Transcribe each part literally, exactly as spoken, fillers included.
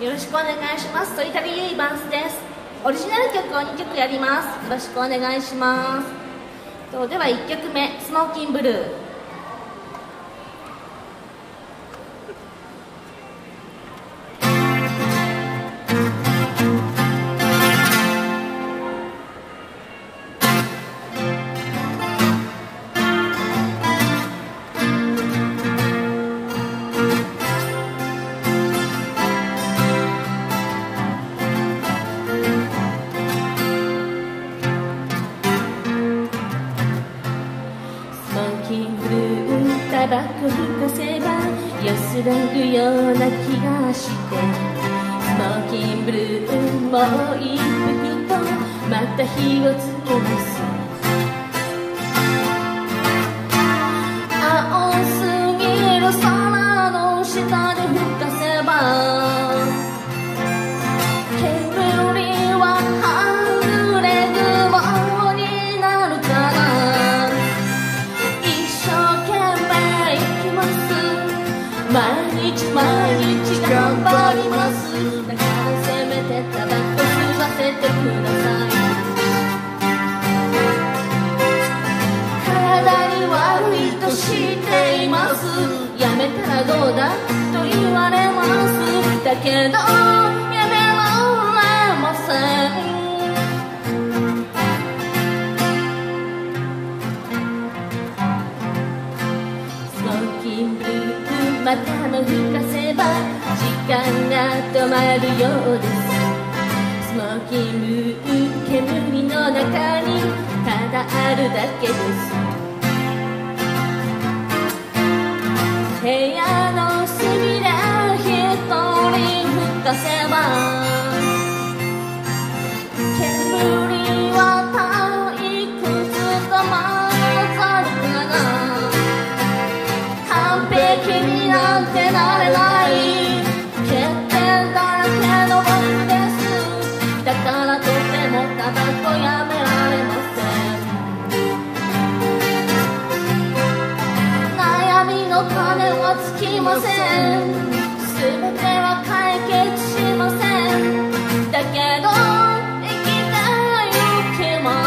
よろしくお願いします。鳥旅ユニバースです。オリジナル曲をにきょくやります。よろしくお願いします。とではいっきょくめ、スモーキンブルー。タバコ吹かせば安らぐような気がして、スモーキンブルーもう一服とまた火をつけます。青すぎる空の下で吹かせば煙は半グレ雲になるから、一生懸命毎日毎日頑張ります。だからせめてタバコ吸わせてください。体に悪いと知っています。やめたらどうだと言われます。だけどやめられません。またも吹かせば時間が止まるようです。スモーキンブルー、煙の中にただあるだけです。部屋の隅で一人吹かせば煙は退屈と混ざるかな。完璧になんてなれない、欠点だらけの僕です。だからとてもタバコやめられません。悩みの種は尽きません。全ては解決しません。だけど生きてゆきます。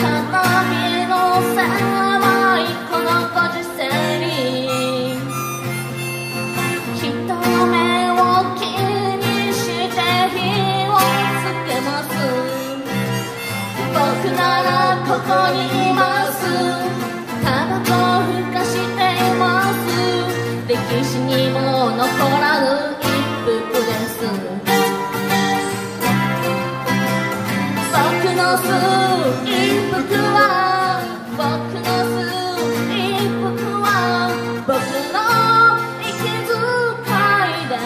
鏡の狭いこのご時世に人目を気にして火をつけます。僕ならここにいます。タバコをふかしています。歴史にも残らぬ一服です。僕の吸う一服は僕の吸う一服は僕の息遣いです。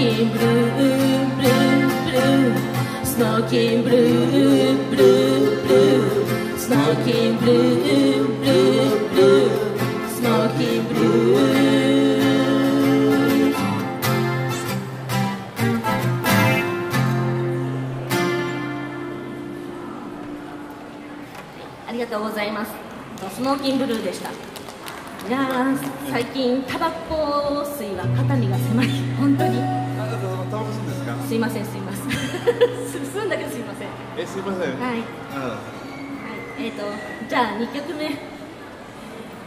ブルーブルーブルー、スモーキンブルーブルーブルー、スモーキンブルーブルーブルー、スモーキンブルー。ありがとうございます。スモーキンブルーでした。いや最近タバコ吸いは肩身が狭い本当に。すいませんすいません進んだけどすいません。えすいません。はい。えっとじゃあにきょくめ、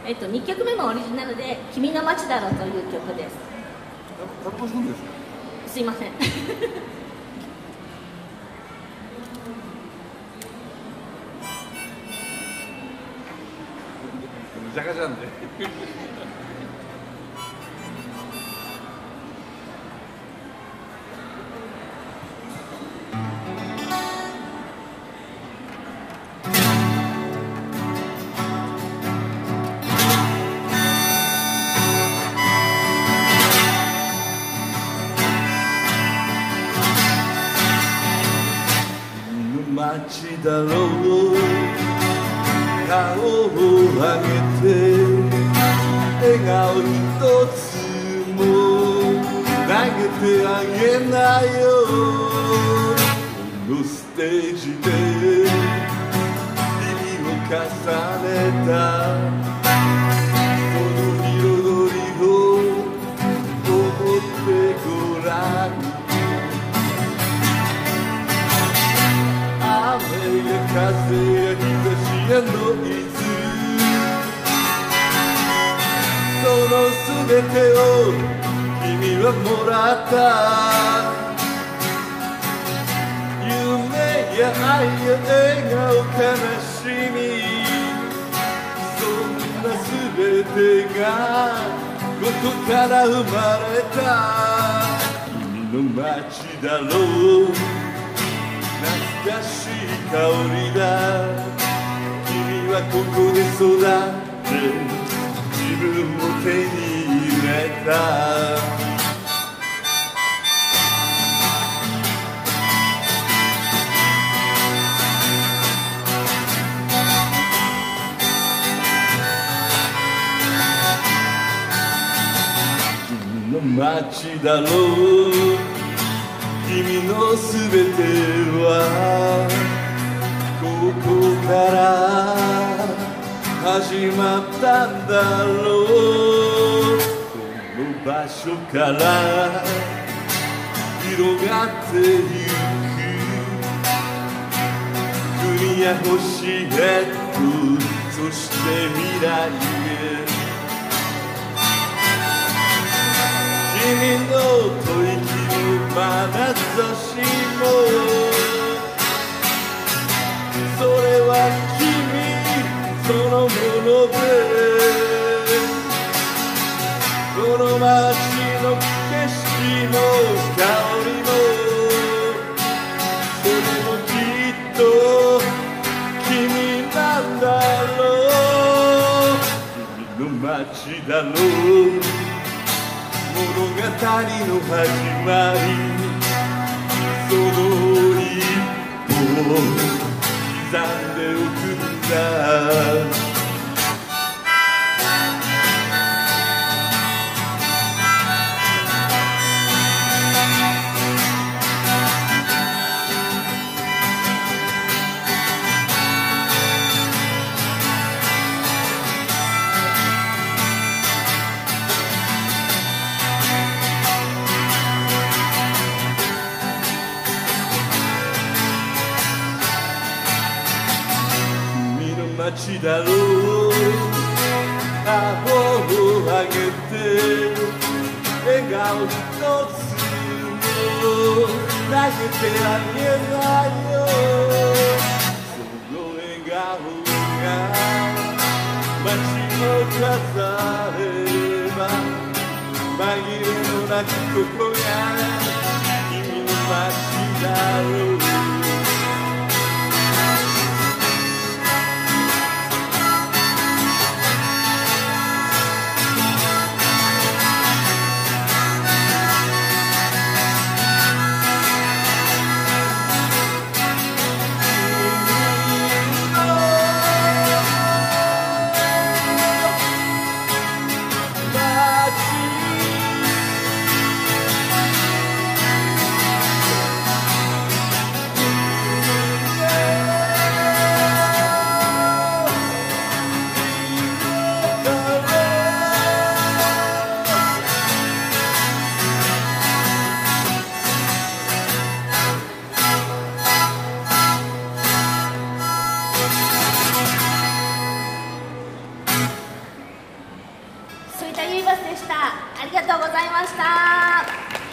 えっとにきょくめもオリジナルで君の街だろという曲です。タバコ吸うんですか。すいません。Ya callante.街だろう顔を上げて笑顔ひとつも投げてあげないよこのステージで日々を重ねたこの彩りを思ってごらん雨や風や日差しやノイズそのすべてを君はもらった夢や愛や笑顔悲しみそんなすべてがここから生まれた君の街だろう懐かしい香りだ君はここで育って自分を手に入れた君の街だろう君のすべてはここから始まったんだろうこの場所から広がってゆく国や星へとそして未来へ君の問い眼差しもそれは君そのものでこの街の景色も香りもそれもきっと君なんだろう君の街だろう物語の始まりその折り一歩を刻んでおくんだ街だろう顎を上げて笑顔ひとつも投げてあげないよその笑顔が街を飾れば紛れもなくここが君の街だろうでした。ありがとうございました。